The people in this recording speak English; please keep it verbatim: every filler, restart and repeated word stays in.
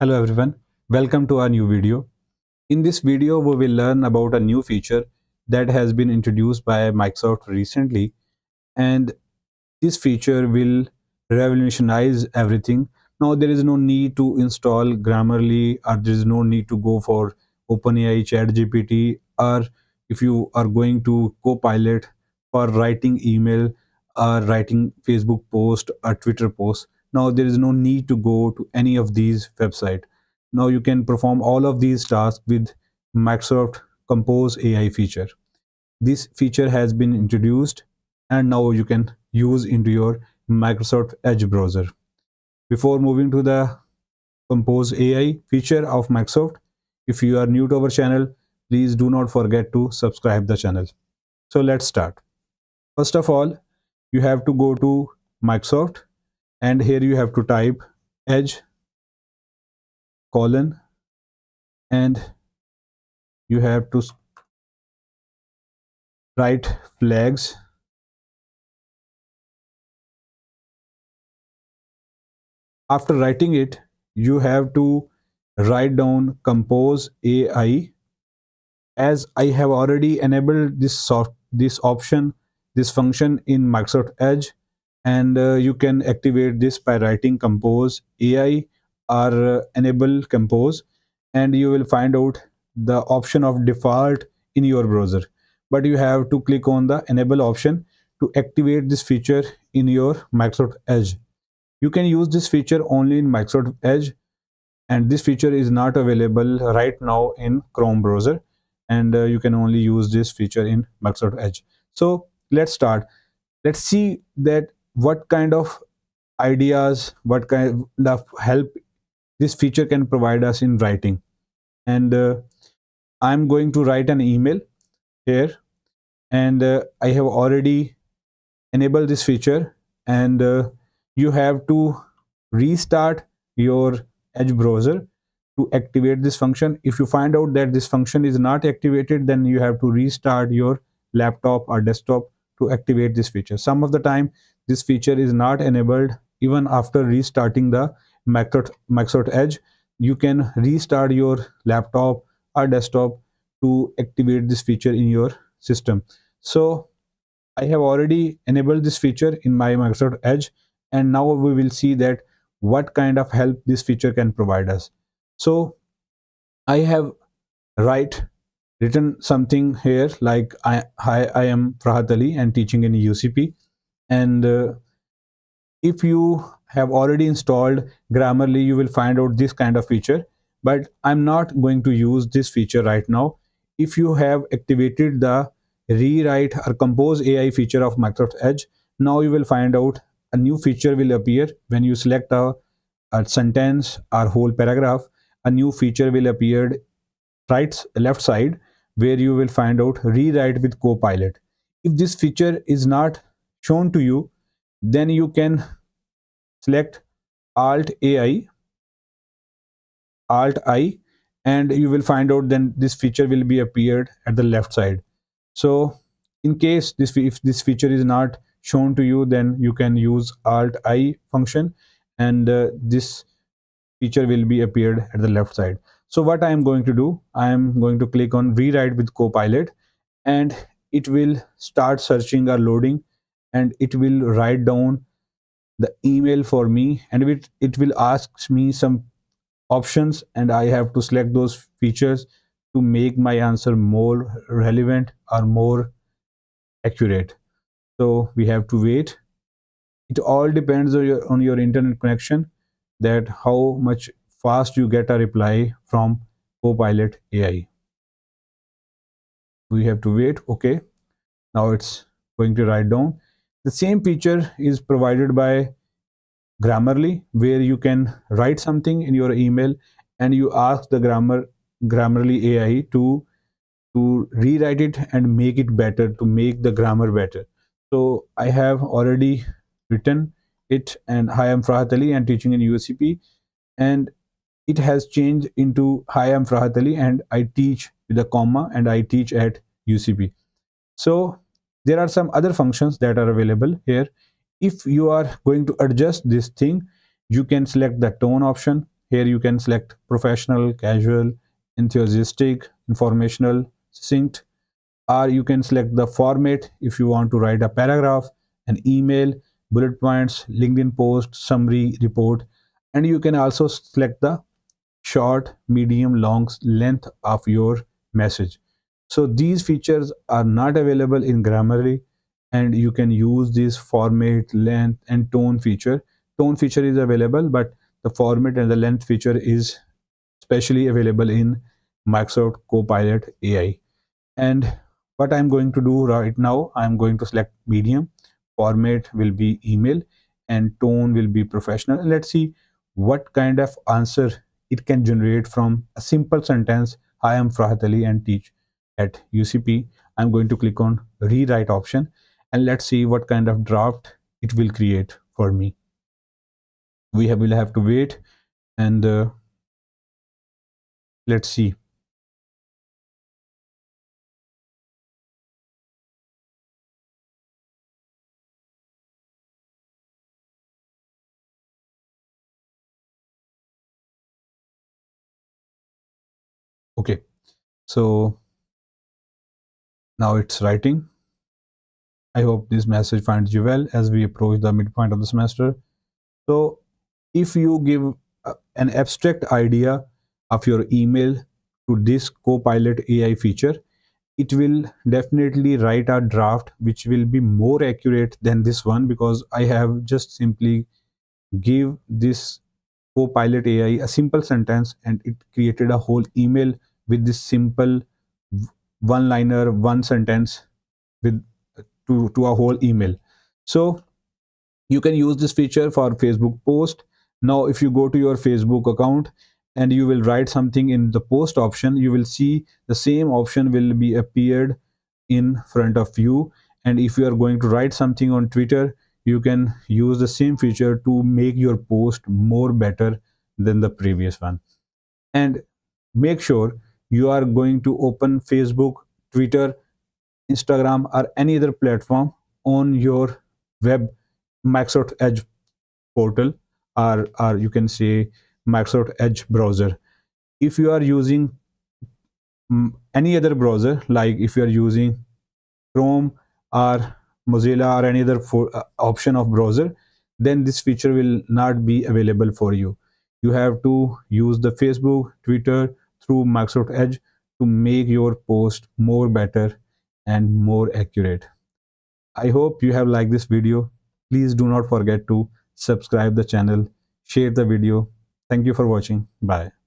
Hello everyone, welcome to our new video. In this video we will learn about a new feature that has been introduced by Microsoft recently, and this feature will revolutionize everything. Now there is no need to install Grammarly, or there is no need to go for OpenAI ChatGPT, or if you are going to Copilot for writing email or writing Facebook post or Twitter post. Now there is no need to go to any of these websites. Now you can perform all of these tasks with Microsoft Compose A I feature. This feature has been introduced and now you can use into your Microsoft Edge browser. Before moving to the Compose A I feature of Microsoft, if you are new to our channel, please do not forget to subscribe the channel. So let's start. First of all, you have to go to Microsoft. And here you have to type Edge colon and you have to write flags . After writing it, you have to write down Compose A I. As I have already enabled this soft this option this function in Microsoft Edge, and uh, you can activate this by writing Compose A I or uh, enable Compose, and you will find out the option of default in your browser, but you have to click on the enable option to activate this feature in your Microsoft Edge. You can use this feature only in Microsoft Edge, and this feature is not available right now in Chrome browser, and uh, you can only use this feature in Microsoft Edge. So let's start. Let's see that what kind of ideas, what kind of help this feature can provide us in writing. And uh, I'm going to write an email here, and uh, I have already enabled this feature, and uh, you have to restart your Edge browser to activate this function. If you find out that this function is not activated, then you have to restart your laptop or desktop to activate this feature. Some of the time this feature is not enabled even after restarting the Microsoft Edge. You can restart your laptop or desktop to activate this feature in your system. So I have already enabled this feature in my Microsoft Edge, and now we will see that what kind of help this feature can provide us. So I have write written something here like, I, hi, I am Farhat Ali and teaching in U C P. And uh, if you have already installed Grammarly, you will find out this kind of feature, but I'm not going to use this feature right now. If you have activated the rewrite or Compose A I feature of Microsoft Edge, now you will find out a new feature will appear. When you select a, a sentence or whole paragraph, a new feature will appear right left side, where you will find out rewrite with Copilot. If this feature is not shown to you, then you can select Alt A I, Alt I, and you will find out then this feature will be appeared at the left side. So in case this if this feature is not shown to you, then you can use Alt I function, and uh, this feature will be appeared at the left side. So what I am going to do, I am going to click on Rewrite with Copilot, and it will start searching or loading, and it will write down the email for me, and it, it will ask me some options, and I have to select those features to make my answer more relevant or more accurate. So we have to wait. It all depends on your, on your internet connection, that how much fast you get a reply from Copilot A I. We have to wait. Okay, now it's going to write down. The same feature is provided by Grammarly, where you can write something in your email and you ask the grammar Grammarly A I to to rewrite it and make it better, to make the grammar better. So I have already written it, and hi, I'm Farhat Ali and teaching in U C P, and it has changed into hi, I'm Farhat Ali and I teach with a comma, and I teach at U C P. So there are some other functions that are available here. If you are going to adjust this thing, you can select the tone option, Here you can select professional, casual, enthusiastic, informational, succinct, or you can select the format if you want to write a paragraph, an email, bullet points, LinkedIn post, summary, report. And you can also select the short, medium, long length of your message. So these features are not available in Grammarly, and you can use this format, length, and tone feature. Tone feature is available, but the format and the length feature is specially available in Microsoft Copilot A I. And what I'm going to do right now, I'm going to select medium, format will be email, and tone will be professional. And let's see what kind of answer it can generate from a simple sentence. Hi, I'm Farhat Ali and teach at U C P. I'm going to click on rewrite option, and let's see what kind of draft it will create for me. We have, will have to wait and uh, let's see. Okay, so now it's writing. I hope this message finds you well as we approach the midpoint of the semester. So if you give an abstract idea of your email to this Copilot A I feature, it will definitely write a draft which will be more accurate than this one, because I have just simply give this Copilot A I a simple sentence and it created a whole email with this simple one-liner, one sentence with to, to a whole email. So you can use this feature for Facebook post. Now if you go to your Facebook account and you will write something in the post option, you will see the same option will be appeared in front of you. And if you are going to write something on Twitter, you can use the same feature to make your post more better than the previous one. And make sure you are going to open Facebook, Twitter, Instagram, or any other platform on your web Microsoft Edge portal, or, or you can say Microsoft Edge browser. If you are using any other browser, like if you are using Chrome or Mozilla or any other for, uh, option of browser, then this feature will not be available for you. You have to use the Facebook, Twitter, through Microsoft Edge to make your post more better and more accurate. I hope you have liked this video. Please do not forget to subscribe the channel, share the video. Thank you for watching. Bye.